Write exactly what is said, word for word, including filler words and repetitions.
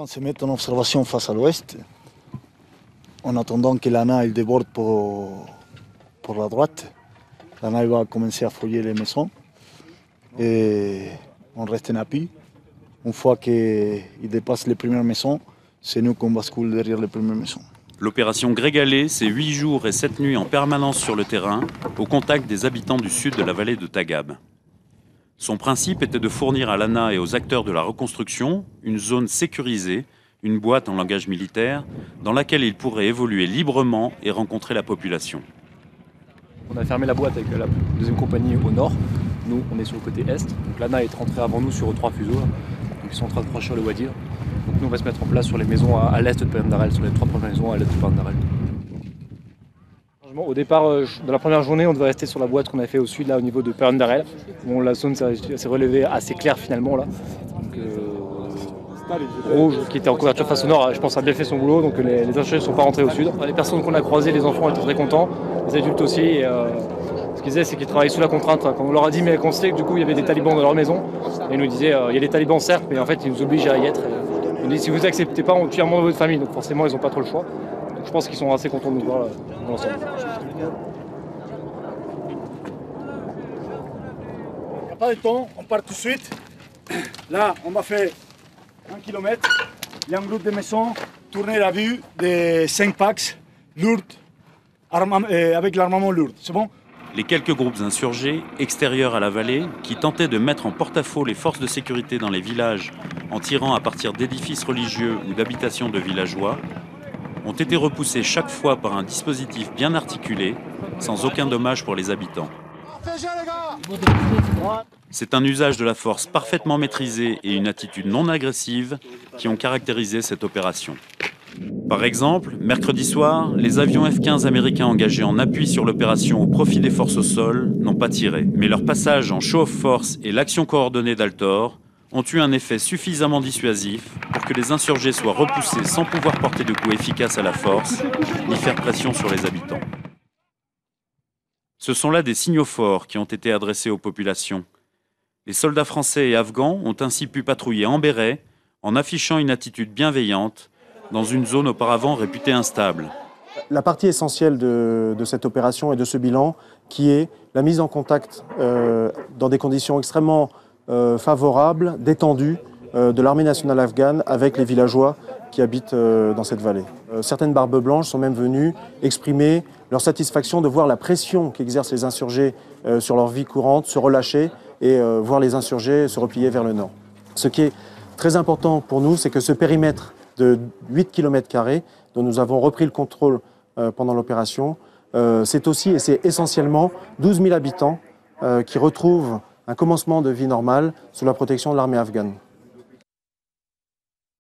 On se met en observation face à l'ouest, en attendant que l'A N A il déborde pour, pour la droite. L'A N A va commencer à fouiller les maisons et on reste en appui. Une fois qu'il dépasse les premières maisons, c'est nous qu'on bascule derrière les premières maisons. L'opération Grégalé, c'est huit jours et sept nuits en permanence sur le terrain, au contact des habitants du sud de la vallée de Tagab. Son principe était de fournir à l'A N A et aux acteurs de la reconstruction une zone sécurisée, une boîte en langage militaire, dans laquelle ils pourraient évoluer librement et rencontrer la population. On a fermé la boîte avec la deuxième compagnie au nord. Nous, on est sur le côté est. Donc l'A N A est rentrée avant nous sur trois fuseaux. Ils sont en train de franchir le Wadir. Donc nous, on va se mettre en place sur les maisons à, à l'est de Pendarel, sur les trois premières maisons à l'est de Pendarel. Au départ, dans la première journée, on devait rester sur la boîte qu'on a fait au sud, là, au niveau de Pendarel. Bon, la zone s'est relevée assez claire finalement, là. Donc, euh, Rouge, qui était en couverture face au nord, je pense, a bien fait son boulot. Donc les, les ingénieurs ne sont pas rentrés au sud. Les personnes qu'on a croisées, les enfants étaient très contents, les adultes aussi. Et, euh, ce qu'ils disaient, c'est qu'ils travaillaient sous la contrainte. Quand on leur a dit, mais qu'on sait que du coup, il y avait des talibans dans leur maison, et ils nous disaient, euh, il y a des talibans certes, mais en fait, ils nous obligent à y être. Et, on dit, si vous acceptez pas, on tue un membre de votre famille. Donc forcément, ils n'ont pas trop le choix. Je pense qu'ils sont assez contents de nous voir là, dans l'ensemble. Il n'y a pas de temps, on part tout de suite. Là, on va faire un kilomètre. Il y a un groupe de maisons, tourner la vue des cinq packs, lourdes, avec l'armement lourd. C'est bon ? Les quelques groupes insurgés, extérieurs à la vallée, qui tentaient de mettre en porte-à-faux les forces de sécurité dans les villages en tirant à partir d'édifices religieux ou d'habitations de villageois, ont été repoussés chaque fois par un dispositif bien articulé, sans aucun dommage pour les habitants. C'est un usage de la force parfaitement maîtrisé et une attitude non agressive qui ont caractérisé cette opération. Par exemple, mercredi soir, les avions F quinze américains engagés en appui sur l'opération au profit des forces au sol n'ont pas tiré. Mais leur passage en show of force et l'action coordonnée d'Altor ont eu un effet suffisamment dissuasif pour que les insurgés soient repoussés sans pouvoir porter de coups efficaces à la force, ni faire pression sur les habitants. Ce sont là des signaux forts qui ont été adressés aux populations. Les soldats français et afghans ont ainsi pu patrouiller en béret, en affichant une attitude bienveillante, dans une zone auparavant réputée instable. La partie essentielle de, de cette opération et de ce bilan, qui est la mise en contact euh, dans des conditions extrêmement Euh, favorable, détendue euh, de l'armée nationale afghane avec les villageois qui habitent euh, dans cette vallée. Euh, certaines barbes blanches sont même venues exprimer leur satisfaction de voir la pression qu'exercent les insurgés euh, sur leur vie courante se relâcher et euh, voir les insurgés se replier vers le nord. Ce qui est très important pour nous, c'est que ce périmètre de huit kilomètres carrés dont nous avons repris le contrôle euh, pendant l'opération, euh, c'est aussi et c'est essentiellement douze mille habitants euh, qui retrouvent un commencement de vie normale sous la protection de l'armée afghane.